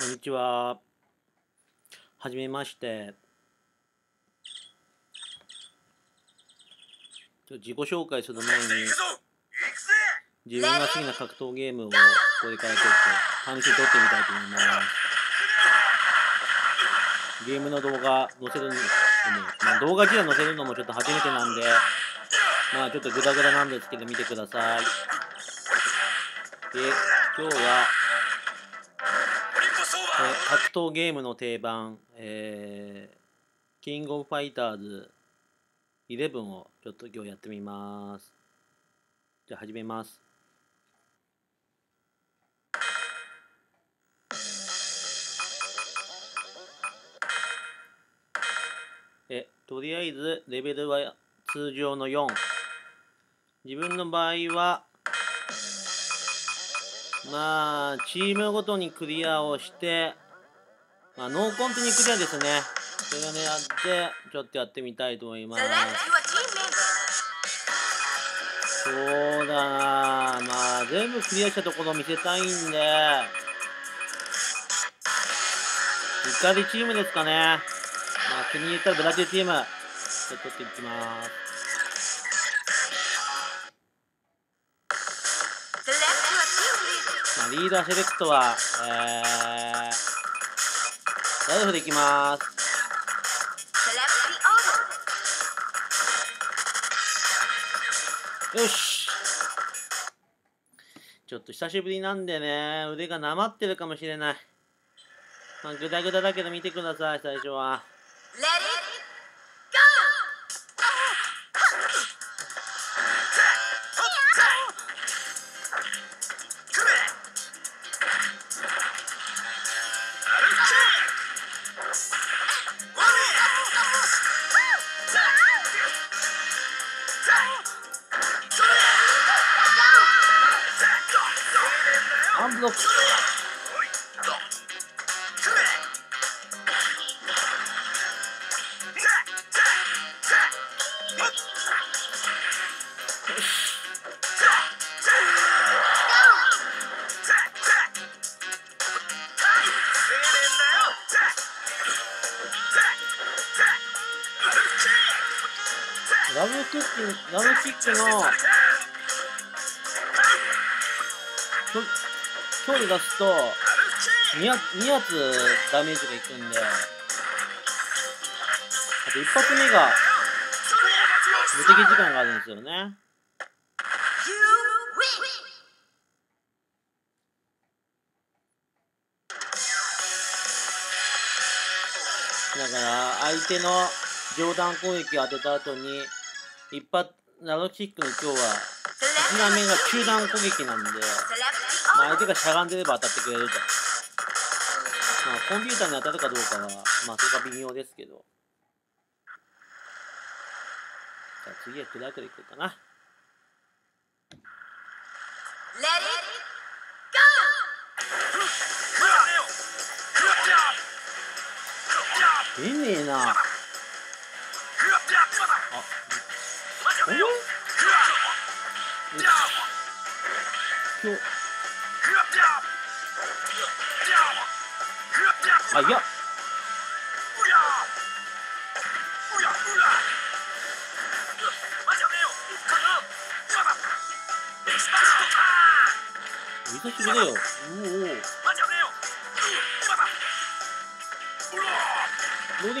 こんにちは。はじめまして。自己紹介する前に自分が好きな格闘ゲームをここで書いてって楽しみ取ってみたいと思います。ゲームの動画載せるのも、まあ、動画自体載せるのもちょっと初めてなんで、まあちょっとグダグダなんですけど見てください。で、今日は格闘ゲームの定番、キングオブファイターズ11をちょっと今日やってみます。じゃあ始めます。とりあえずレベルは通常の4。自分の場合はまあチームごとにクリアをして、まあ、ノーコントにクリアですね。それを狙ってちょっとやってみたいと思います。そうだな、まあ全部クリアしたところを見せたいんでイタリチームですかね。まあ気に入ったらブラジルチームちょっと取っていきます。まあ、リーダーセレクトはライフでいきます。よし、ちょっと久しぶりなんでね、腕がなまってるかもしれない。まあ、グダグダだけど見てください、最初は。ラブキックの距離出すと2発ダメージがいくんで、あと1発目が無敵時間があるんですよね。だから相手の上段攻撃を当てた後に一発ラブキックの今日は1段目が中段攻撃なんで、まあ、相手がしゃがんでれば当たってくれると、まあ、コンピューターに当たるかどうかは、まあ、それが微妙ですけど。じゃあ次はクラークでいこうかな。出ねえな。あ、いや。久しぶりだよ。ローディング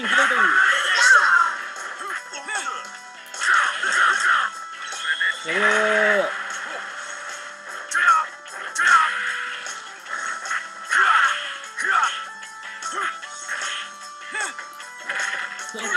左手に。なんでしょ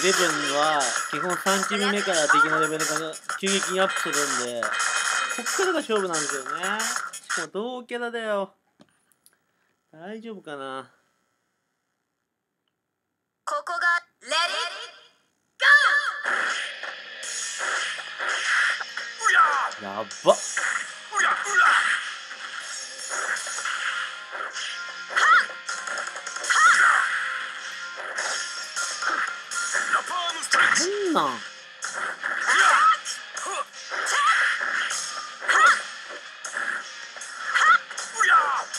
イレブンは基本3チーム目から敵のレベルが急激にアップするんで、こっからが勝負なんですよね。しかも同キャラだよ。大丈夫かな。ここがレディーゴー。やばっ。なんなん。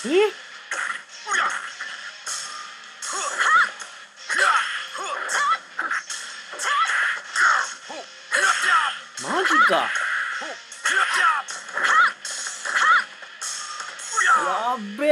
え？マジか。やべえ。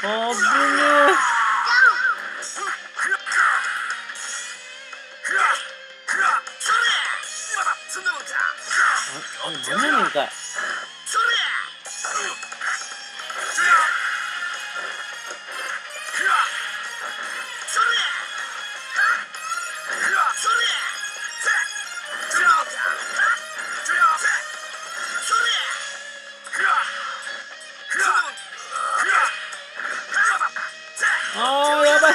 あぶねえ。あ、何年かい。あーやばい、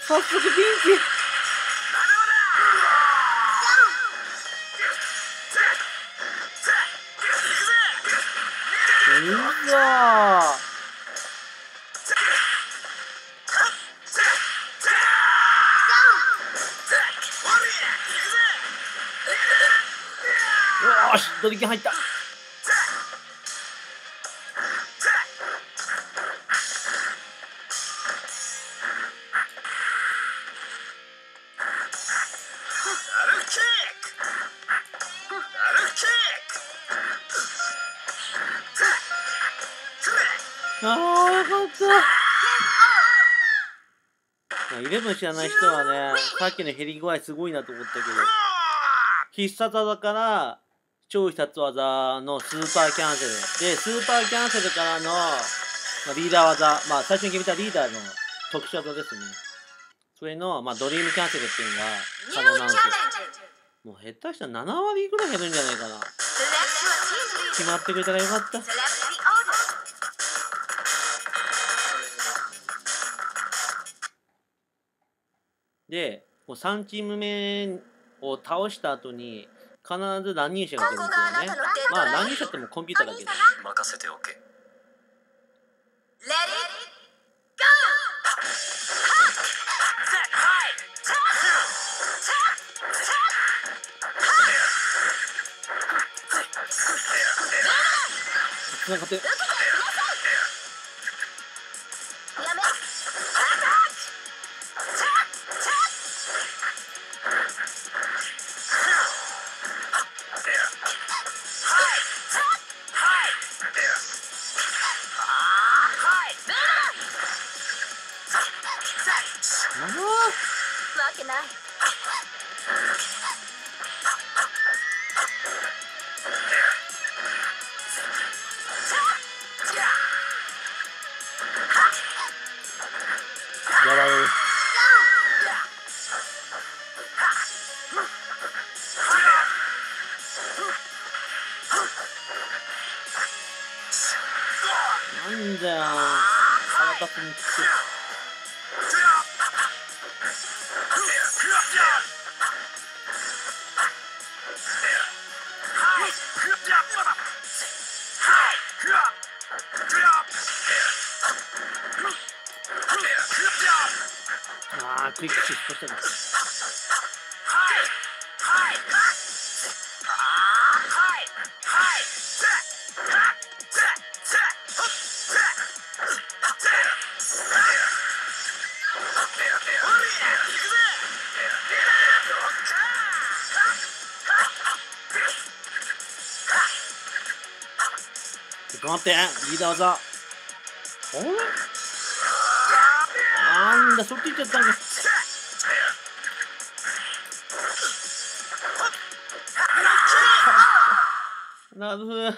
早速ピンチ。うわーよし、ドリキン入った。ああ、よかった。イレブン知らない人はね、さっきの減り具合すごいなと思ったけど、必殺技から超必殺技のスーパーキャンセル。で、スーパーキャンセルからの、リーダー技。最初に決めたリーダーの特殊技ですね。それの、ドリームキャンセルっていうのが可能なんですよ。もう下手したら7割ぐらい減るんじゃないかな。決まってくれたらよかった。で、3チーム目を倒した後に必ず乱入者が出るんですよね。乱入者ってもコンピューターだけど。任せておけ。レディーゴー。勝て。なんだよ、腹立つにつく。 아, 되게 좋잖아. Content, leaders up. Oh, and the sooty just done. Now,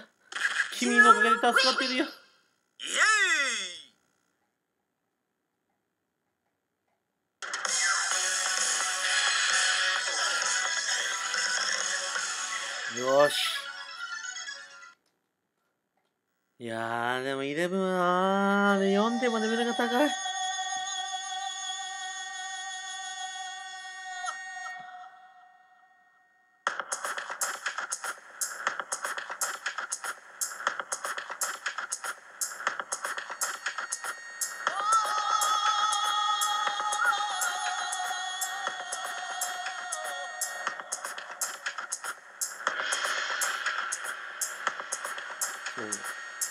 Kimi no Greta Scottish. Yosh. いやー、でも11は、4でもレベルが高い。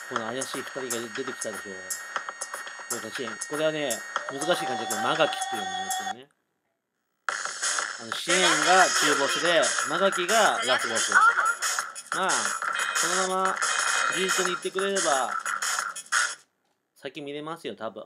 この怪しい2人が出てきたでしょう。これはね、難しい感じだけど、マガキっていうのもですよね。支援が中ボスで、マガキがラスボス。まあ、そのまま、順調に行ってくれれば、先見れますよ、多分。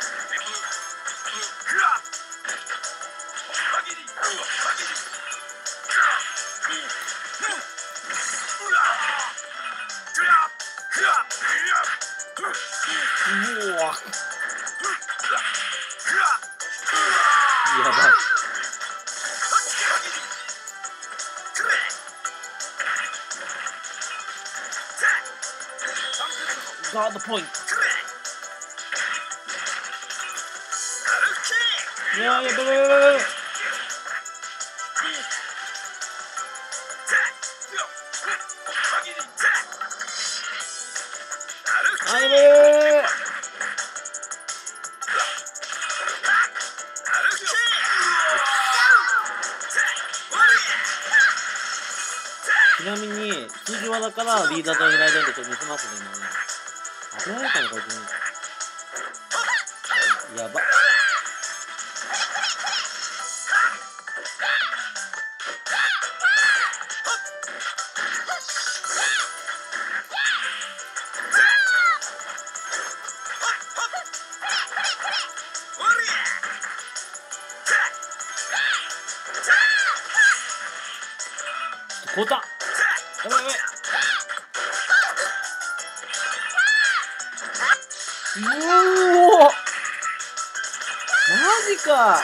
Got the point. Yeah, yeah, yeah, yeah. ちなみに、通常はだからリーダーと狙いたいんでちょっと見せますね、今ね。危ないかな、こいつに。やば。凍った。やばいやばい。うおマジか。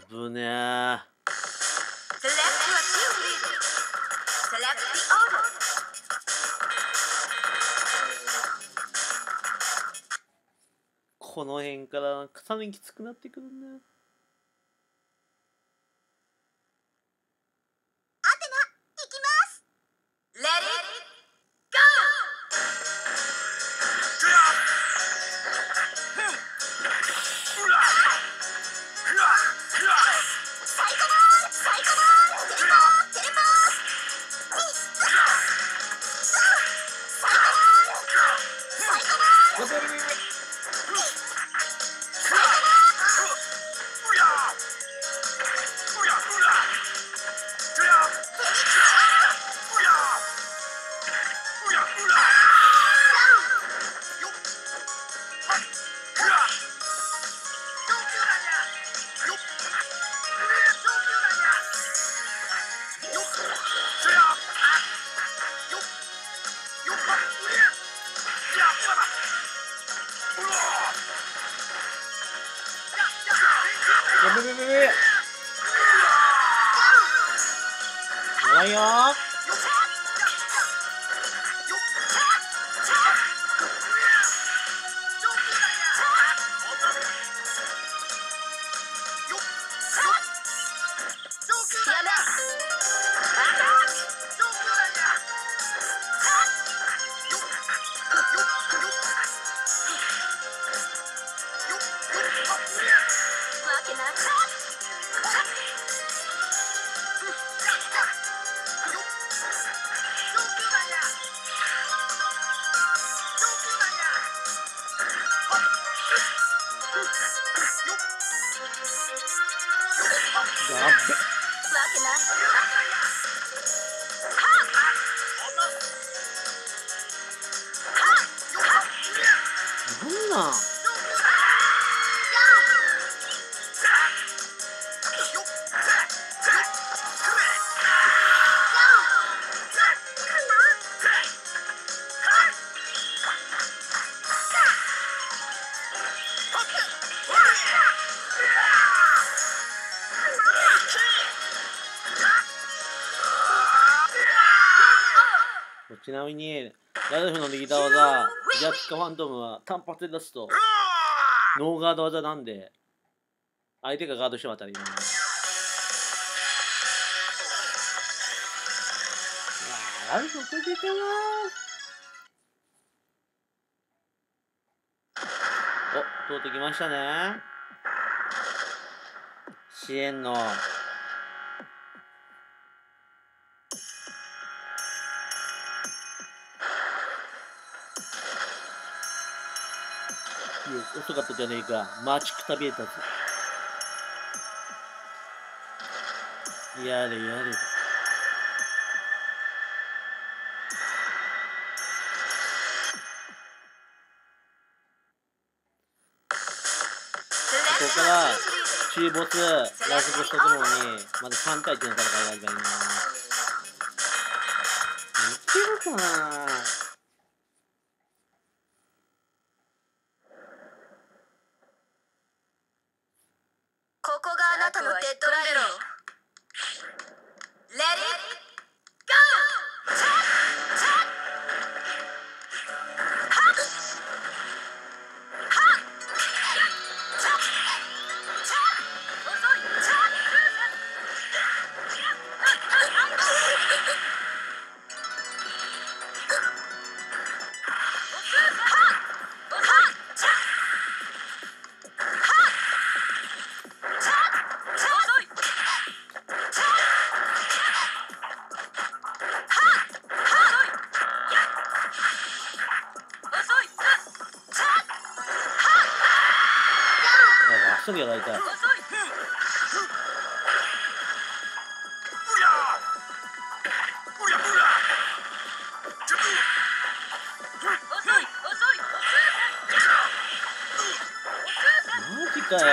危ねえ。この辺からさらにきつくなってくるんだよ。l'intérieur.ちなみに、ラドルフのリーダー技、ジャッカファントムは単発で出すと、ノーガード技なんで、相手がガードしても当たり前。いやー、ラドルフ出てたなー。お、通ってきましたね。支援の。遅かったじゃねえか、待ちくたびれたぞ。やれやれ。ここから中ボス、ラスボスとともにまだ3対1の戦いがあります。似てるかな。やられた。マジかよ。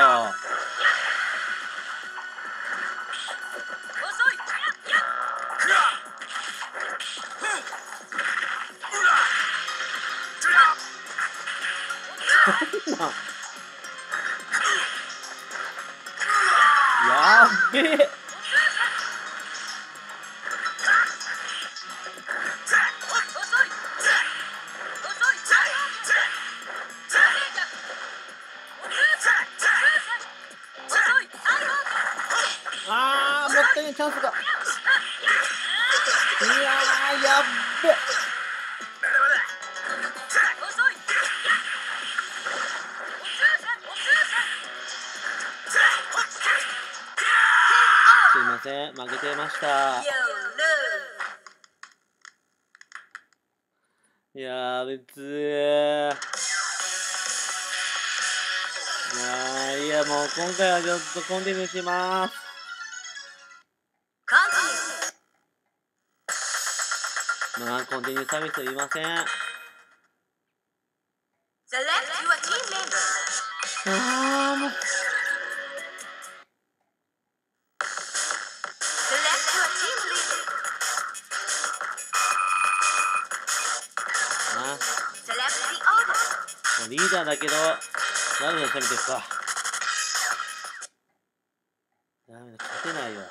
やべえ。ああ、もったいないチャンスが。いやー、やっべえ。負けてました。いやー、別ーいや、もう今回はちょっとコンティニューします。まあコンティニューサービスいりません。あー、もうリーダーだけど、ラドルフの攻めていくか。ダメだ、勝てないよ。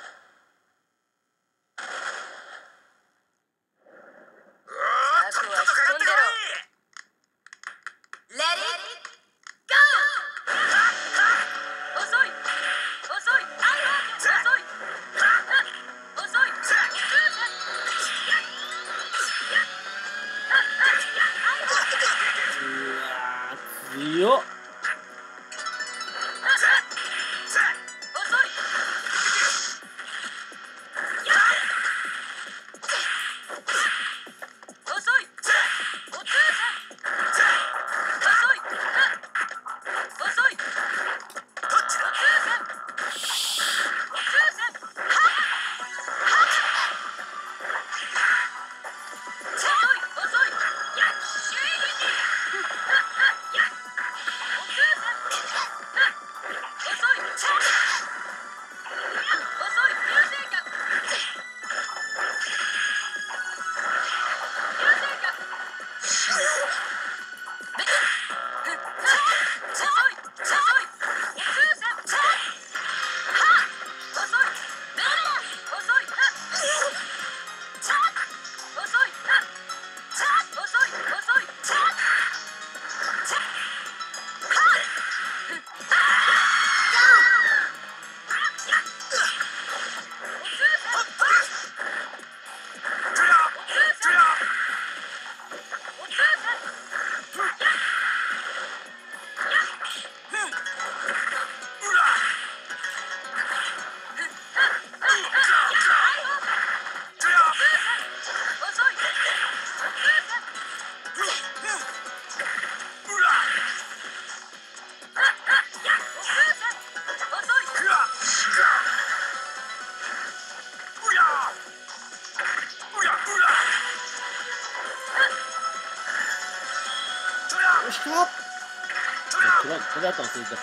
On va tenter ça.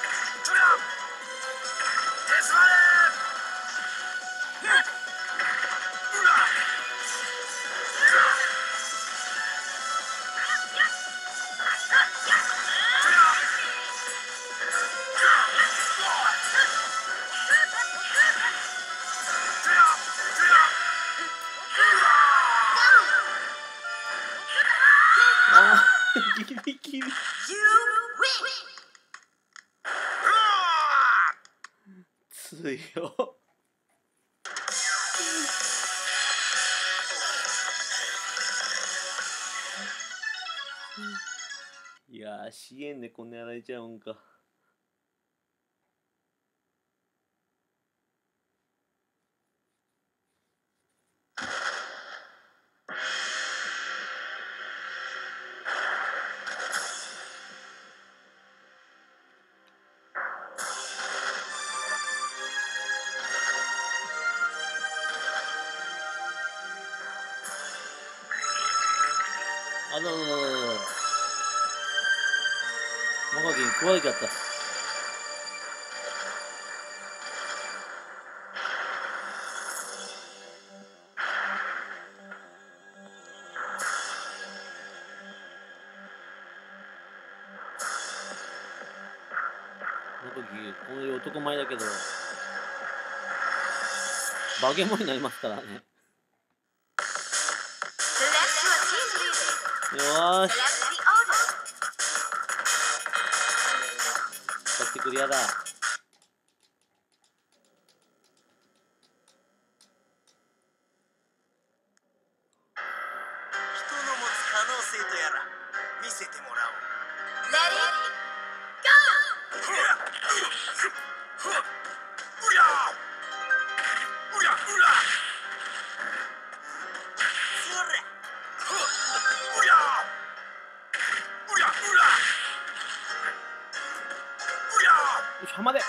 いやー、支援でこんなやられちゃうんか。あらららららら。マガキン食われちゃった。マガキン、こういう男前だけど、化け物になりますからね。よーし、こっちクリアだ。浜でや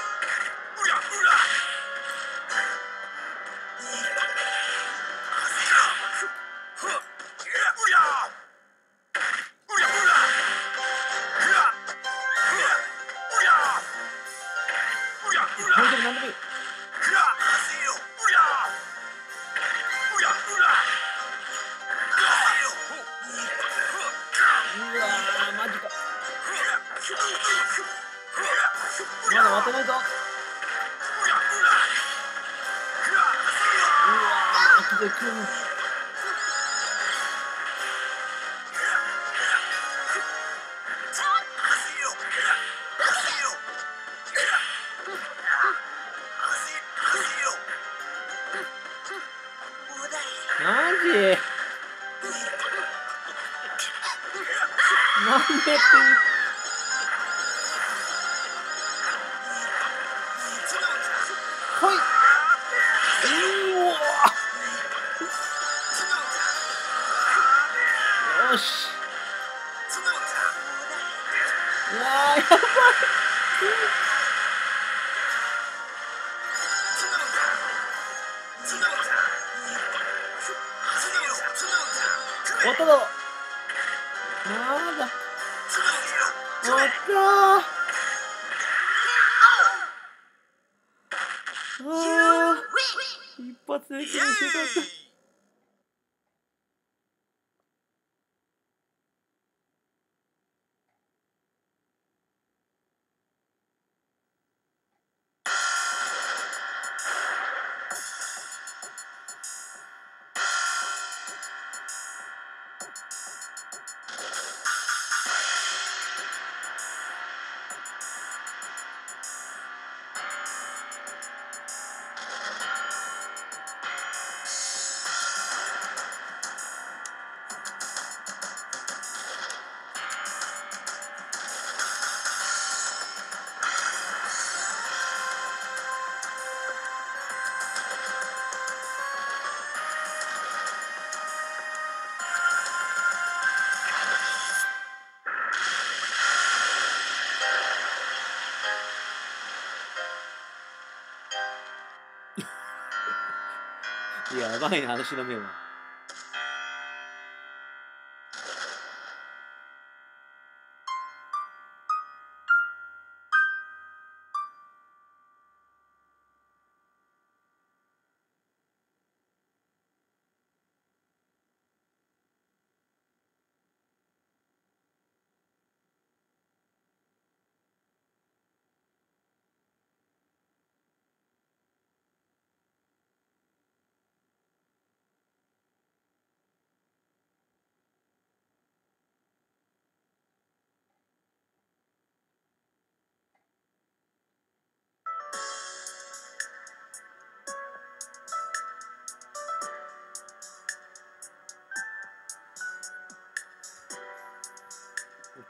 ばいな、話の目は。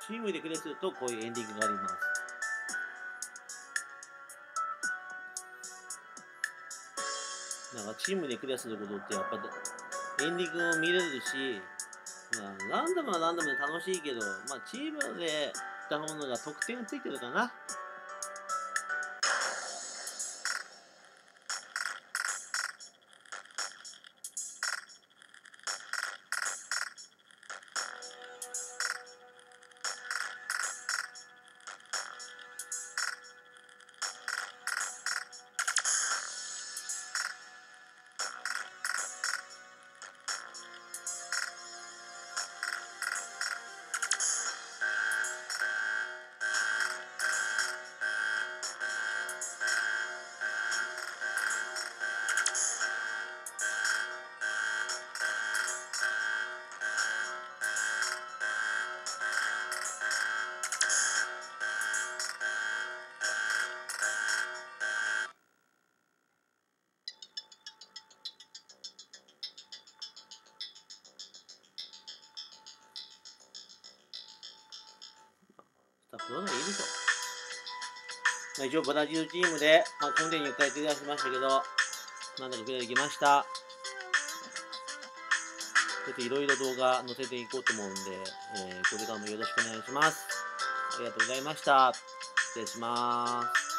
チームでくれてるとこういうエンディングがあります。なんかチームでクリアすることってやっぱエンディングを見れるし、まあ、ランダムはランダムで楽しいけど、まあ、チームでやったものが得点ついてるかな。一応ブラジルチームで、まあ、コンティニュー1回クリアしましたけど、なんだかクリアできました。ちょっといろいろ動画載せていこうと思うんで、これからもよろしくお願いします。ありがとうございました。失礼します。